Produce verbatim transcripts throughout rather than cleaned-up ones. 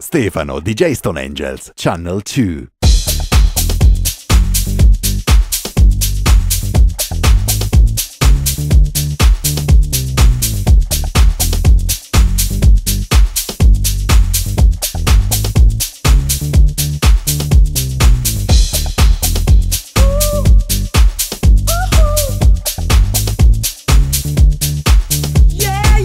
Stefano D J Stoneangels, Channel two. Yeah,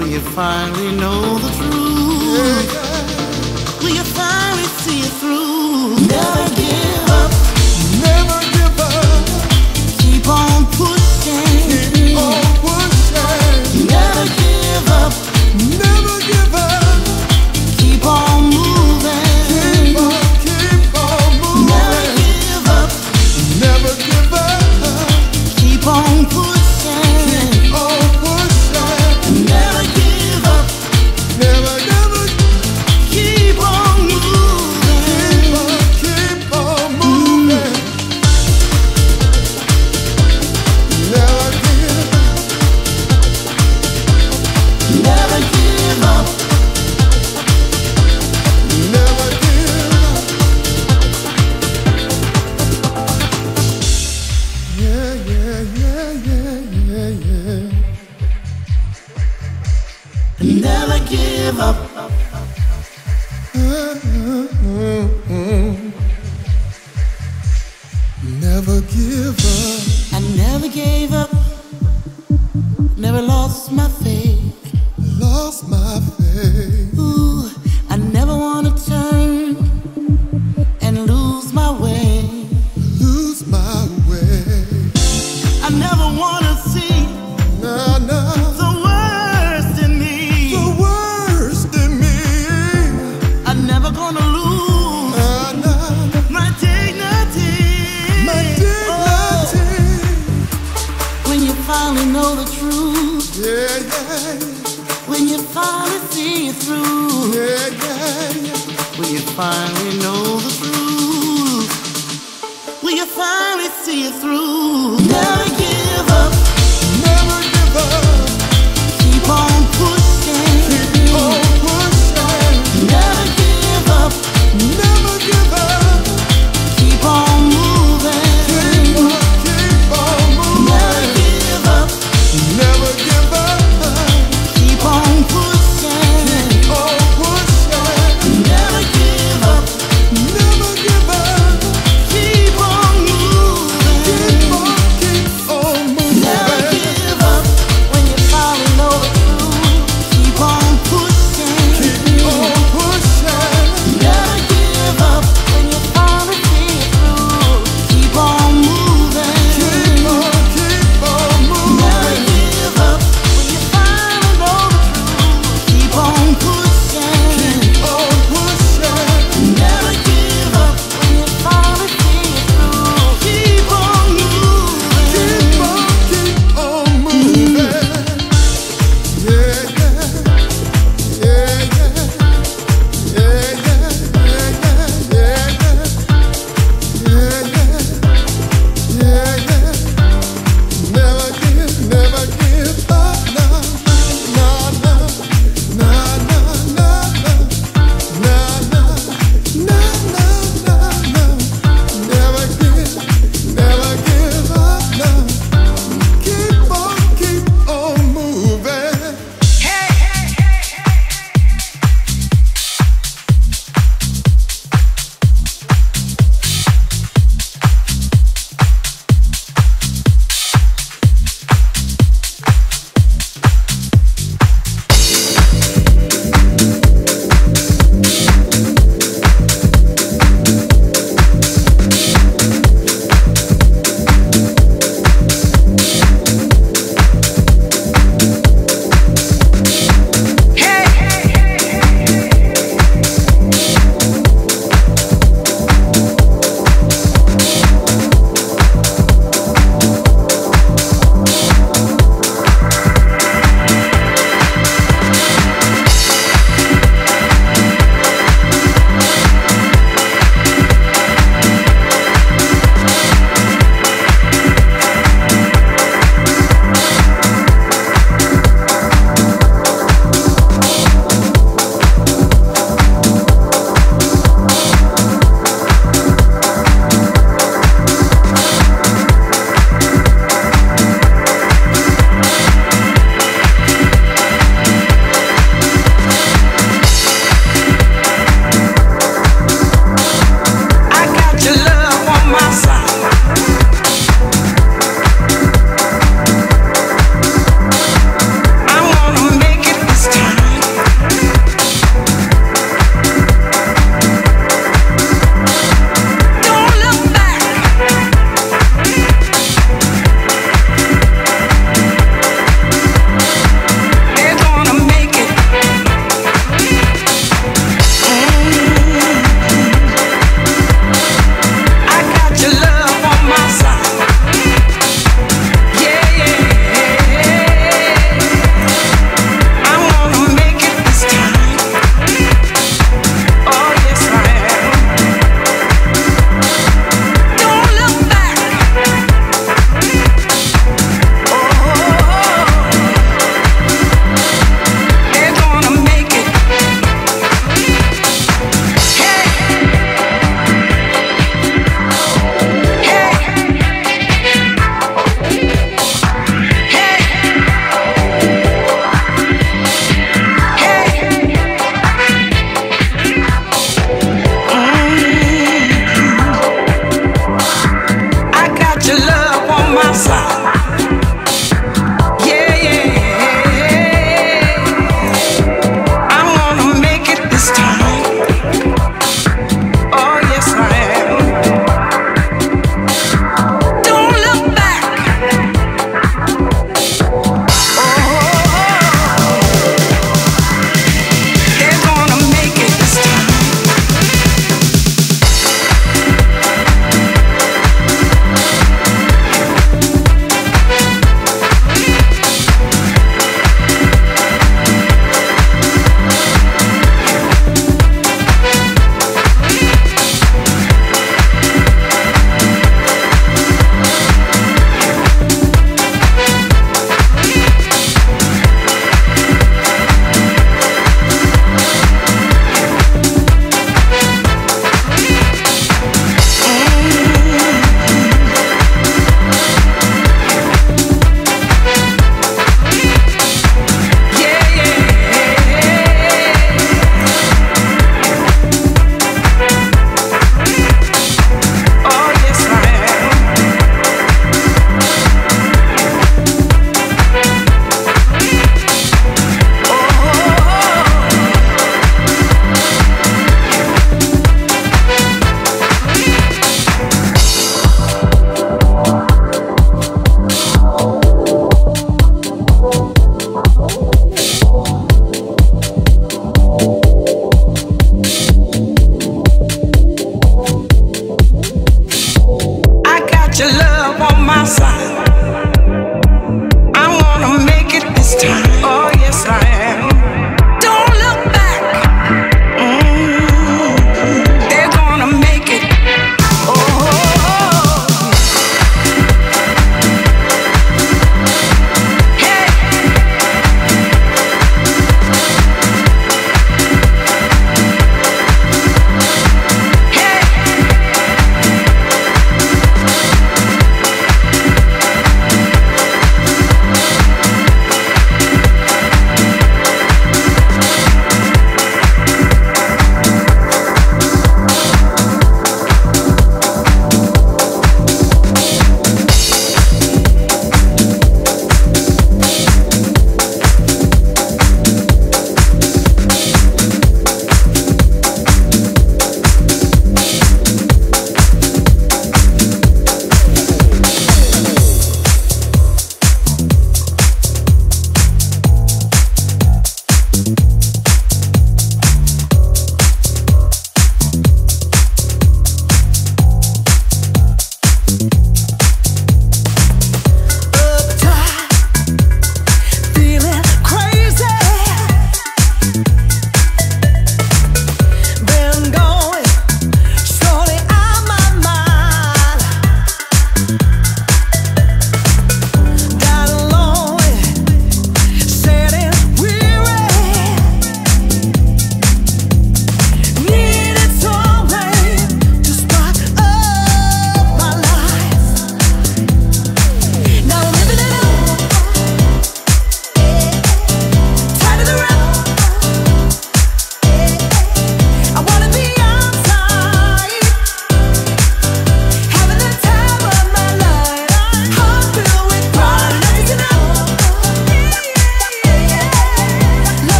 Will you finally know the truth? Will you finally see it through? Never give up, never give up. Keep on pushing, keep on pushing. Never give up, never give up. Keep on moving, keep on, keep on moving. Never give up, never give up. Keep on pushing.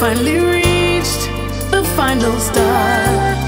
Finally reached the final star.